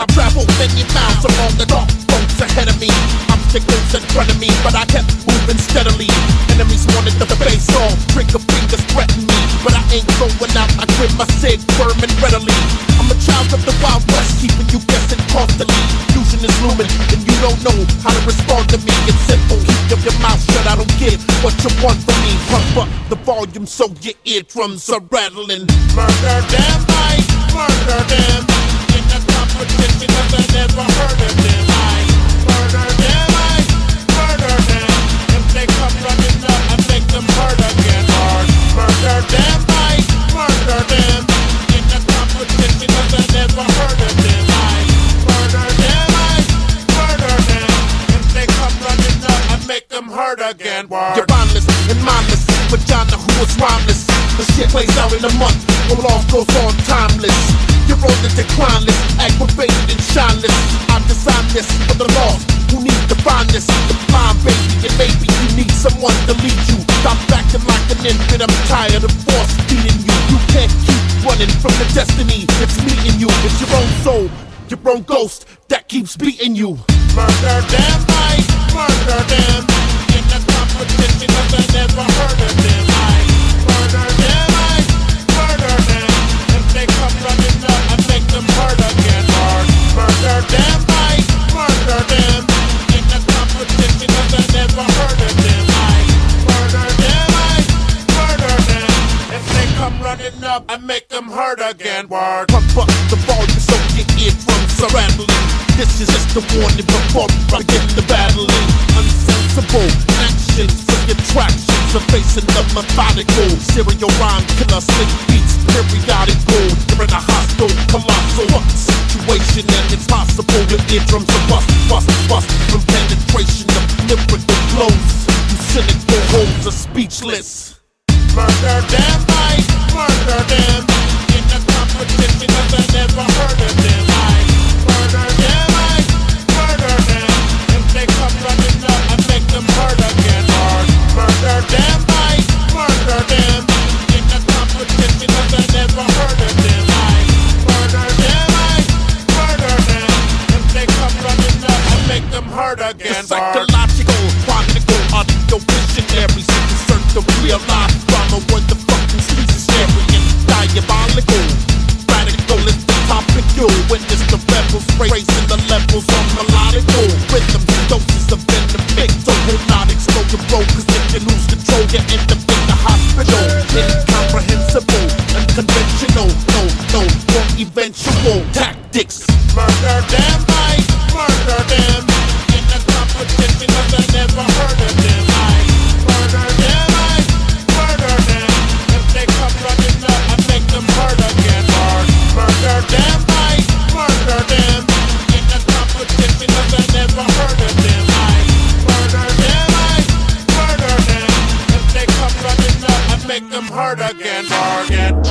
I've traveled many miles along the dark slopes ahead of me. Obstacles in front of me, but I kept moving steadily. Enemies wanted the face off, trigger fingers threatened me, but I ain't going out. I grip my cig, firming readily. I'm a child of the Wild West, keeping you guessing constantly. Illusion is looming, and you don't know how to respond to me. It's simple, keep your mouth shut. I don't give what you want from me. Pump up the volume so your eardrums are rattling. Murder them, I murder them. In the competition, 'cause I never heard of them. I murder them, I murder them. If they come running up, I make them hurt again. Or murder them, I murder them. In the competition, 'cause I never heard of them. I murder them, I murder them. If they come running up, I make them hurt again. You're mindless and mindless, vagina who is rhymeless. The shit plays out in a month, roll off goes on timeless. You're on the decline list, aggravated and shyness. I've designed this for the lost who need to find this. The blind baby, and maybe you need someone to lead you. Stop acting like an infant, I'm tired of force feeding you. You can't keep running from the destiny that's meeting you. It's your own soul, your own ghost that keeps beating you. Murder them, I murder them. In the competition, 'cause I never heard of them. I murder them, I murder them. If they come running up, murder again, or murder them, I murder them. In the competition, 'cause I never heard of them. I murder them, I murder them. If they come running up, I make them hurt again. Word. Pump up the volume so your eardrums are rattling. This is just a warning before I get the battling. Unsensible actions for your tractions are facing the methodical serial rhyme killer, sick beats, periodic gold. You're in a hostile, colossal situation, and it's possible your eardrums are bust from penetration of lyrical blows. You cynical holes are speechless. Murder them, I murder them. In the competition, 'cause I never heard of them. I murder them, I murder them. If they come running up, I make them hurt again. Or murder them, I murder them. In the competition, 'cause I never heard of them. I murder them, I murder them. If they come running up, I make them hurt again. The psychological, chronicle, audio visionaries in the search of real life drama, what the fucking species area. Diabolical, radical is the topic you witness the rebels raising the levels of melodical rhythm, doses of venom, victim will not explode your road, 'cause if you lose control, you end up in the hospital. Incomprehensible, unconventional, no, or eventual tactics. Murder them, I murder them. In the competition, 'cause I never heard of them. I murder them, I murder them. If they come running up, I make them hurt again. Or murder them, I murder them. In the competition, 'cause I never heard of them. I murder them, I murder them. If they come running up, I make them hurt again. Or get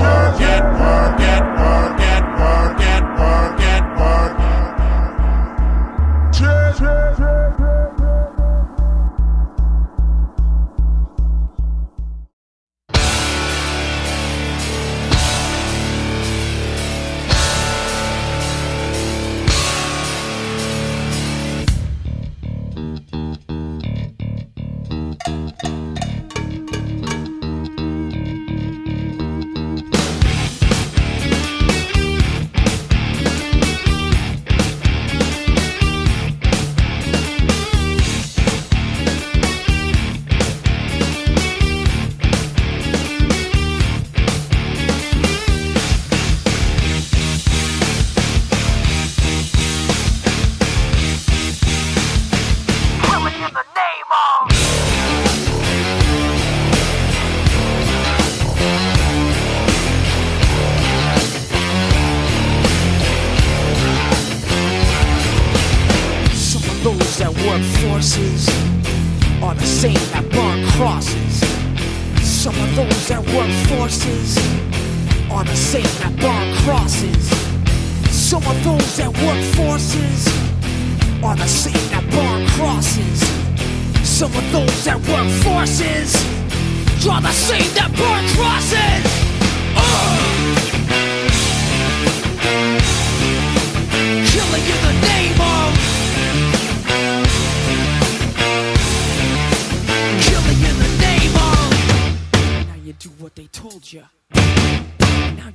draw the same that burn crosses.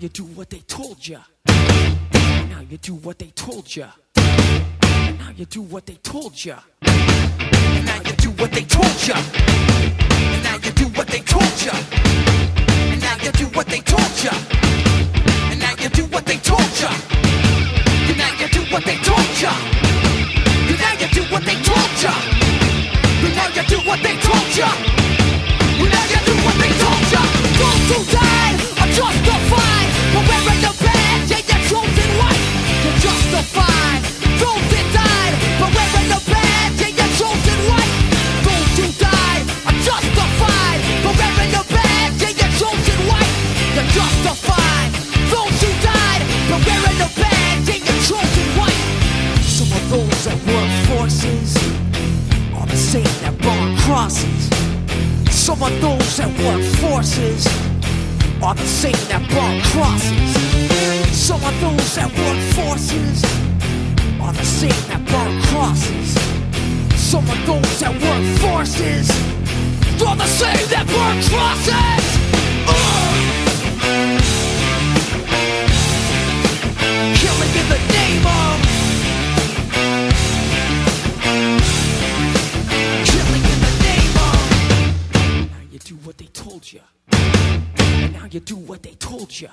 you do what they told ya. Now you do what they told ya. Now you do what they told ya. Now you do what they told ya. Now you do what they told ya. Now you do what they told ya. Now you do what they told ya. Now you do what they told ya. Now you do what they told ya. Now you do what they told ya. Now you do what they told ya. Those who died are justified for wearing the badge and your chosen right. You're justified. Those that died for wearing the badge and your chosen right. Those who died are justified for wearing the badge and your chosen right. You're justified. Those who died for wearing the badge and your chosen right. Some of those that work forces are the same that burn crosses. Some of those that work forces are the same that burn crosses. Some of those that work forces are the same that burn crosses. Some of those that work forces are the same that burn crosses. Killing in the name of. Killing in the name of. Now you do what they told ya. Now you do what they told ya.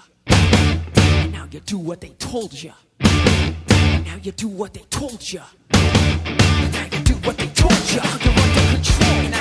Now you do what they told ya. Now you do what they told ya. Now you do what they told ya. You're under control.